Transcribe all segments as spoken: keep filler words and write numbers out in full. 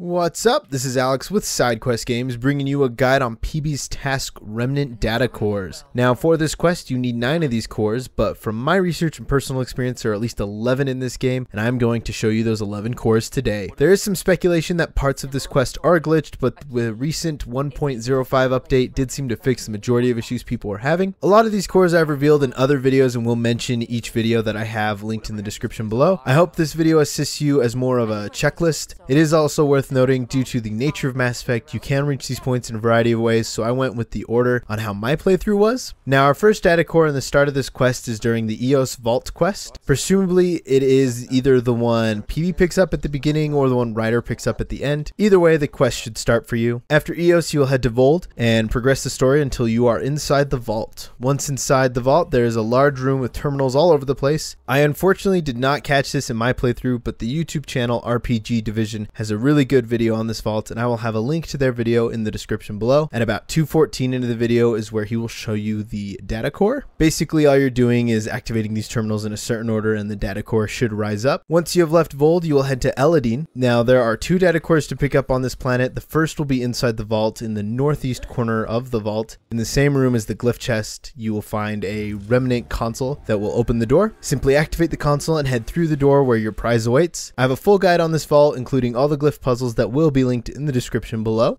What's up? This is Alex with SideQuest Games bringing you a guide on Peebee's task Remnant Data Cores. Now for this quest you need nine of these cores, but from my research and personal experience there are at least eleven in this game, and I'm going to show you those eleven cores today. There is some speculation that parts of this quest are glitched, but the recent one point oh five update did seem to fix the majority of issues people were having. A lot of these cores I've revealed in other videos and will mention each video that I have linked in the description below. I hope this video assists you as more of a checklist. It is also worth noting, due to the nature of Mass Effect, you can reach these points in a variety of ways, so I went with the order on how my playthrough was. Now, our first data core in the start of this quest is during the E O S Vault quest. Presumably, it is either the one Peebee picks up at the beginning or the one Ryder picks up at the end. Either way, the quest should start for you. After E O S, you will head to Voeld and progress the story until you are inside the vault. Once inside the vault, there is a large room with terminals all over the place. I unfortunately did not catch this in my playthrough, but the YouTube channel R P G Division has a really good video on this vault, and I will have a link to their video in the description below. At about two fourteen into the video is where he will show you the data core. Basically, all you're doing is activating these terminals in a certain order, and the data core should rise up. Once you have left Voeld, you will head to Elaaden. Now, there are two data cores to pick up on this planet. The first will be inside the vault in the northeast corner of the vault. In the same room as the glyph chest, you will find a remnant console that will open the door. Simply activate the console and head through the door where your prize awaits. I have a full guide on this vault, including all the glyph puzzles that will be linked in the description below.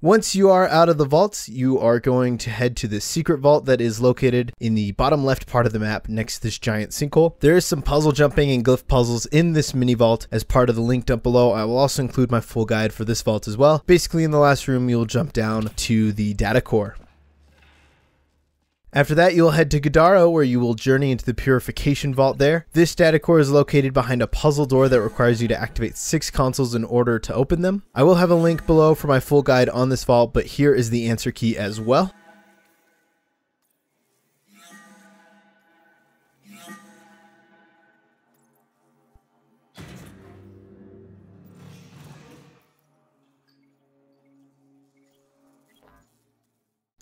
Once you are out of the vaults, you are going to head to this secret vault that is located in the bottom left part of the map next to this giant sinkhole. There is some puzzle jumping and glyph puzzles in this mini vault as part of the link dump below. I will also include my full guide for this vault as well. Basically, in the last room, you'll jump down to the data core. After that, you'll head to Godaro, where you will journey into the Purification Vault there. This data core is located behind a puzzle door that requires you to activate six consoles in order to open them. I will have a link below for my full guide on this vault, but here is the answer key as well.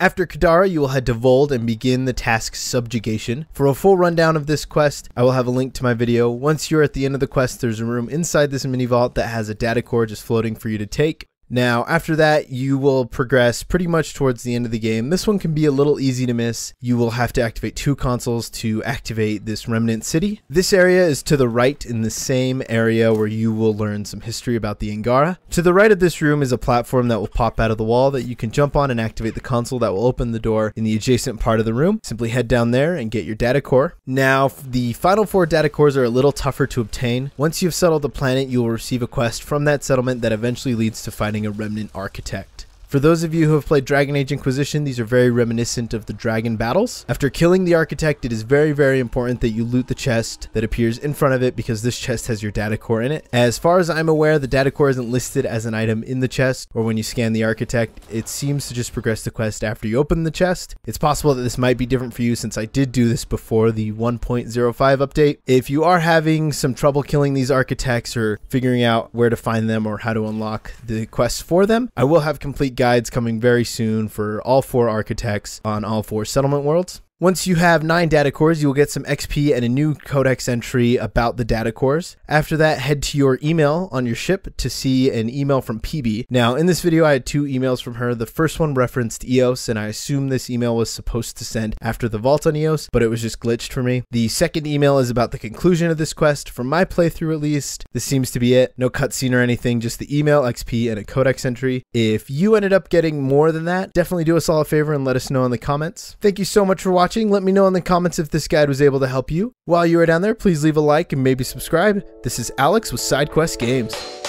After Kadara, you will head to Voeld and begin the task Subjugation. For a full rundown of this quest, I will have a link to my video. Once you're at the end of the quest, there's a room inside this mini vault that has a data core just floating for you to take. Now, after that, you will progress pretty much towards the end of the game. This one can be a little easy to miss. You will have to activate two consoles to activate this remnant city. This area is to the right in the same area where you will learn some history about the Angara. To the right of this room is a platform that will pop out of the wall that you can jump on and activate the console that will open the door in the adjacent part of the room. Simply head down there and get your data core. Now, the final four data cores are a little tougher to obtain. Once you've settled the planet, you will receive a quest from that settlement that eventually leads to finding a remnant architect. For those of you who have played Dragon Age Inquisition, these are very reminiscent of the dragon battles. After killing the architect, it is very, very important that you loot the chest that appears in front of it, because this chest has your data core in it. As far as I'm aware, the data core isn't listed as an item in the chest or when you scan the architect. It seems to just progress the quest after you open the chest. It's possible that this might be different for you, since I did do this before the one point oh five update. If you are having some trouble killing these architects or figuring out where to find them or how to unlock the quests for them, I will have complete guidance guides coming very soon for all four architects on all four settlement worlds. Once you have nine data cores, you will get some X P and a new codex entry about the data cores. After that, head to your email on your ship to see an email from Peebee. Now, in this video, I had two emails from her. The first one referenced E O S, and I assume this email was supposed to send after the vault on E O S, but it was just glitched for me. The second email is about the conclusion of this quest. From my playthrough, at least, this seems to be it. No cutscene or anything, just the email, X P, and a codex entry. If you ended up getting more than that, definitely do us all a favor and let us know in the comments. Thank you so much for watching. Let me know in the comments if this guide was able to help you. While you are down there, please leave a like and maybe subscribe. This is Alex with SideQuest Games.